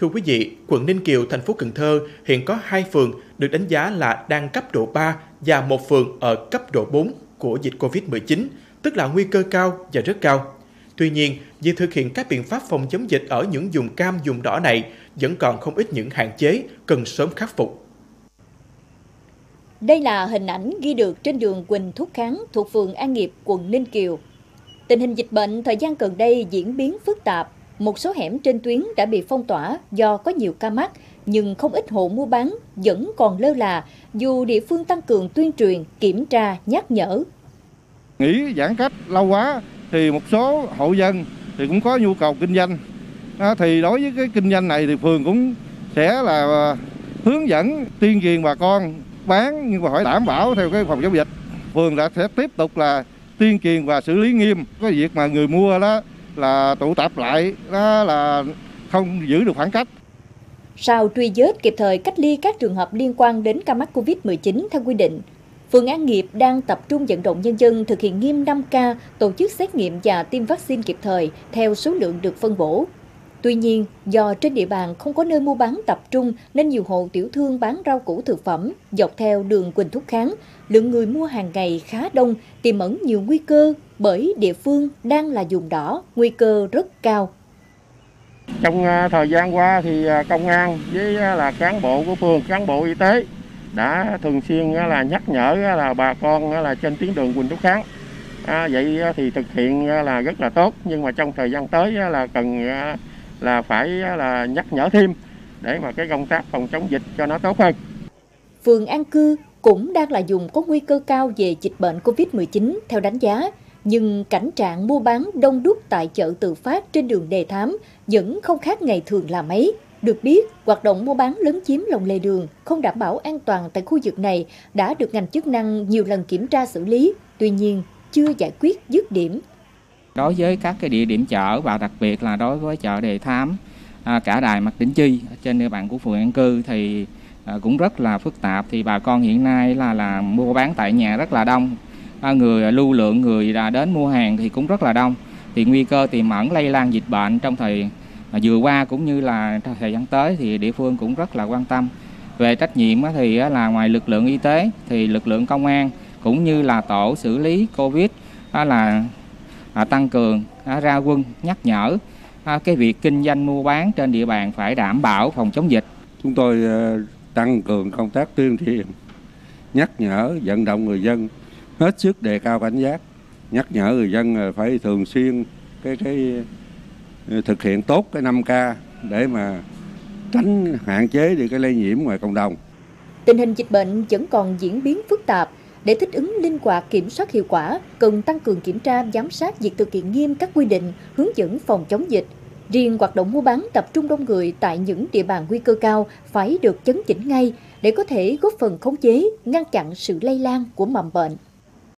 Thưa quý vị, quận Ninh Kiều, thành phố Cần Thơ hiện có 2 phường được đánh giá là đang cấp độ 3 và 1 phường ở cấp độ 4 của dịch COVID-19, tức là nguy cơ cao và rất cao. Tuy nhiên, việc thực hiện các biện pháp phòng chống dịch ở những vùng cam, vùng đỏ này vẫn còn không ít những hạn chế cần sớm khắc phục. Đây là hình ảnh ghi được trên đường Huỳnh Thúc Kháng thuộc phường An Nghiệp, quận Ninh Kiều. Tình hình dịch bệnh thời gian gần đây diễn biến phức tạp. Một số hẻm trên tuyến đã bị phong tỏa do có nhiều ca mắc, nhưng không ít hộ mua bán vẫn còn lơ là, dù địa phương tăng cường tuyên truyền, kiểm tra, nhắc nhở. Nghỉ giãn cách lâu quá thì một số hộ dân thì cũng có nhu cầu kinh doanh. Thì đối với cái kinh doanh này thì phường cũng sẽ là hướng dẫn tuyên truyền bà con bán, nhưng mà phải đảm bảo theo cái phòng chống dịch. Phường sẽ tiếp tục là tuyên truyền và xử lý nghiêm cái việc mà người mua đó là tụ tập lại, đó là không giữ được khoảng cách. Sau truy vết kịp thời, cách ly các trường hợp liên quan đến ca mắc Covid-19 theo quy định, phường An Nghiệp đang tập trung vận động nhân dân thực hiện nghiêm 5K, tổ chức xét nghiệm và tiêm vaccine kịp thời theo số lượng được phân bổ. Tuy nhiên, do trên địa bàn không có nơi mua bán tập trung nên nhiều hộ tiểu thương bán rau củ thực phẩm dọc theo đường Huỳnh Thúc Kháng, lượng người mua hàng ngày khá đông, tiềm ẩn nhiều nguy cơ bởi địa phương đang là vùng đỏ, nguy cơ rất cao. Trong thời gian qua thì công an với là cán bộ của phường, cán bộ y tế đã thường xuyên là nhắc nhở là bà con là trên tuyến đường Huỳnh Thúc Kháng. Vậy thì thực hiện là rất là tốt, nhưng mà trong thời gian tới là cần là phải là nhắc nhở thêm để mà cái công tác phòng chống dịch cho nó tốt hơn. Phường An Cư cũng đang là vùng có nguy cơ cao về dịch bệnh Covid-19 theo đánh giá, nhưng cảnh trạng mua bán đông đúc tại chợ tự phát trên đường Đề Thám vẫn không khác ngày thường là mấy. Được biết, hoạt động mua bán lấn chiếm lòng lề đường không đảm bảo an toàn tại khu vực này đã được ngành chức năng nhiều lần kiểm tra xử lý, tuy nhiên chưa giải quyết dứt điểm. Đối với các cái địa điểm chợ và đặc biệt là đối với chợ Đề Thám, cả đài Mạc Đỉnh Chi trên địa bàn của phường An Cư thì cũng rất là phức tạp. Thì bà con hiện nay là mua bán tại nhà rất là đông, người lưu lượng người đã đến mua hàng thì cũng rất là đông. Thì nguy cơ tiềm ẩn lây lan dịch bệnh trong thời vừa qua cũng như là thời gian tới thì địa phương cũng rất là quan tâm. Về trách nhiệm thì là ngoài lực lượng y tế thì lực lượng công an cũng như là tổ xử lý Covid là tăng cường ra quân nhắc nhở cái việc kinh doanh mua bán trên địa bàn phải đảm bảo phòng chống dịch. Chúng tôi tăng cường công tác tuyên truyền, nhắc nhở, vận động người dân hết sức đề cao cảnh giác, nhắc nhở người dân phải thường xuyên cái thực hiện tốt cái 5K để mà tránh hạn chế được cái lây nhiễm ngoài cộng đồng. Tình hình dịch bệnh vẫn còn diễn biến phức tạp. Để thích ứng linh hoạt, kiểm soát hiệu quả, cần tăng cường kiểm tra, giám sát việc thực hiện nghiêm các quy định, hướng dẫn phòng chống dịch. Riêng hoạt động mua bán tập trung đông người tại những địa bàn nguy cơ cao phải được chấn chỉnh ngay để có thể góp phần khống chế, ngăn chặn sự lây lan của mầm bệnh.